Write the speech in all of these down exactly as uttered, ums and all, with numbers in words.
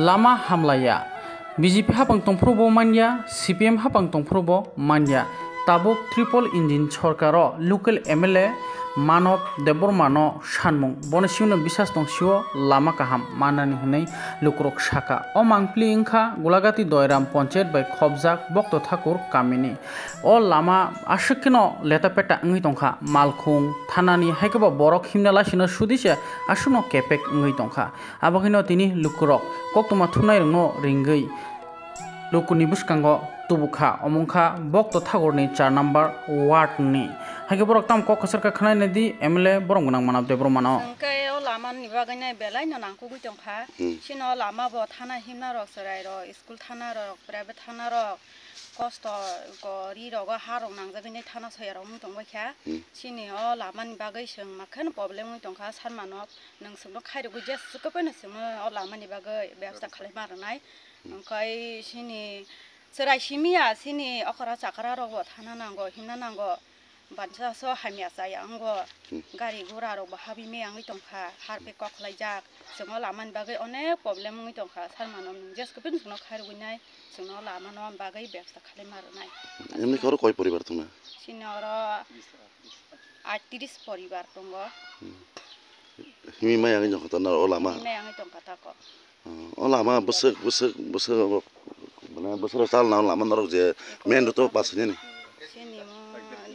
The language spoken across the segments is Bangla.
Lama hamlaya. বিজেপি হাফাংতংপ্রব মানিয়া, সিপিএম হাফাংতংপ্রব মানিয়া। তাবুক ট্রিপল ইঞ্জিন সরকার local M L A Manab Debbarman সানমুং বনসিউন বিশ্বাস দংসিও লামা কাহাম মানানি হই লুকুরক সাকা অ মাংপ্লি ইংখা গোলাঘাটি দয়ারাম পঞ্চায়েত বাই খবজাক বক্ত ঠাকুর কামিনী অ লামা আশিকিন লেটাপেটা ইংই দংখা মালখুং থানানি হাইকবা বরক হিমনালাসিনো সুদিসে আসুন কেপেক ইংই দংখা আবাকিন তিনি লুকুরক কক্তমা থুনাই রং রিংগই লুকুনি বুসকাঙ্গ তুবুখা অমুখা বক্ত ঠাকুরনি চার নাম্বার ওয়ার্ডনি হাইকে বরক তাম কক সরকার খানাইনে দি এমএলএ বরং গনাং মানব দেববর্মান লামানি বাগাইনাই বেলাই নামকো গইতংখা সিনো লামা ব থানা হিমনা রক সরাই র স্কুল থানা রক প্রাইভেট থানা রক কষ্ট গরি রগ হারং নাংজাবিনাই থানা সায়ার মুতংবাইখা সিনি অ লামানি বাগাই সং মাখান প্রবলেম গইতংখা সানমানব নং সব খাইর গইজা সুকপেনা সং অ লামানি বাগাই ব্যবসা খালাই মারনাই ওমকাই সিনি সরাইসিমিয়া সিনি অকরা চাকরা রগ থানা নাঙ্গো হিমনা নাঙ্গো বানসাস হামিয়া যায় আঙ্গ গাড়ি ঘোড়া রক হাবি মে আঙি দংখা হারপে কখলাই যাক সঙ্গ লামান বাগৈ অনেক প্রবলেম আঙি দংখা সারমানম জেসকে পিন সঙ্গ খারগুইনাই সঙ্গ লামানম বাগৈ ব্যবসা খালাই মারনাই এমনি কর কয় পরিবার তোমরা সিনর আটত্রিশ পরিবার দঙ্গ হিমি মে আঙি দংখা না ও লামা মে আঙি দংখা তাক ও লামা বসক বসক বসক মানে বসর সাল না লামান রক যে মেন তো পাসনি নি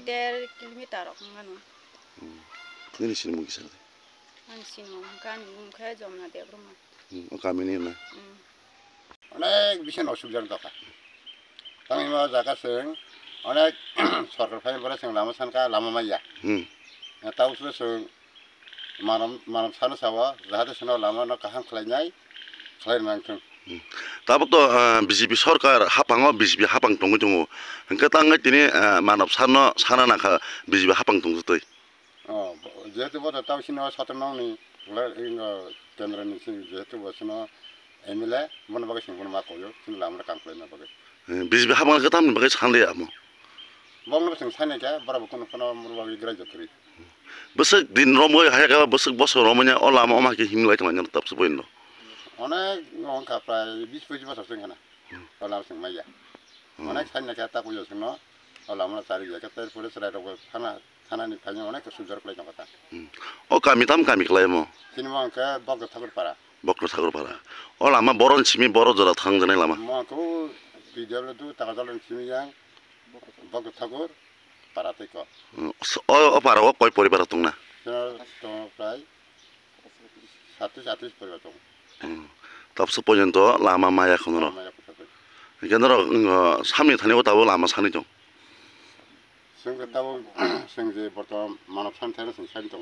দেড় কিলোমিটার অনেক বিশাল অসুবিধার দরকার আমি জায়গা সঙ্গে অনেক সরকার ফাইনপরে সঙ্গে লামা সানকা লামা মাইয়া তাও সঙ্গে মানব মানব সানো সাবা যাহাতে সঙ্গে লামা কাহাম খালাইনাই খালাই নাম তাবত বিজেপি সরকার হাফাঙ বিজেপি হাফাং দঙ্গই দো হা তাই তিনি মানব সানো সানা নাকা বিজেপি হাফাং দংজতই যেহেতু বড় তাওসিন সাতান্ননি কেন্দ্রনি যেহেতু বসন এম এল এ মনে বাকি সিংহ মা কল আমরা কাম খাই না বাকি বিজেপি হাফাং কথা বাকি সানলে আম বংলা সিং সানাইকা বরাবর কোনো কোনো বাকি গ্রাহ্য করি বসে দিন রমই হাইকা বসে বছর রমনে অলা আমাকে হিমলাই থাকা তাপসে বইন অনেক অঙ্কা প্রায় বিশ পঁচিশ বছর সেখানে ওলা সঙ্গে মাইয়া অনেক সাইন খেতা পুজো সঙ্গে ওলা আমরা চারি জায়গা তাই পুলিশ রায় থানা থানানিফাই অনেক সুন্দর খাই কথা ও কামি তাম কামি খাই মো সিনেমা আঙ্কে বক্ত ঠাকুর পাড়া বক্ত ঠাকুর পাড়া ওলা আমার বরণ সিমি বড় জোড়া থাংজানাই লামা মাকে বিদ্যালয় দু টাকা জলেন সিমি যাং বক্ত ঠাকুর পাড়াতে ও পাড়া ও কয় পরিবার দং না প্রায় সাতত্রিশ আটত্রিশ পরিবার দং তাপসে পর্যন্ত লামা মায়া খো কেন্দ্র সামনে থানাও তাবো লামা সানি দো যে বর্তমান মানব সানথাই সানি দো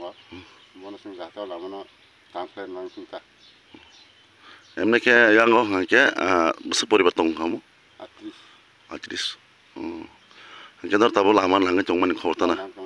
বনসংঘাত লামানো চিন্তা এমনিকে ইয়াঙ্গ হাঁকে বছর পরিবার দো হামো আটত্রিশ আটত্রিশ কেন্দ্র তাবো লামা লাঙ্গে দো মানে খবর তানা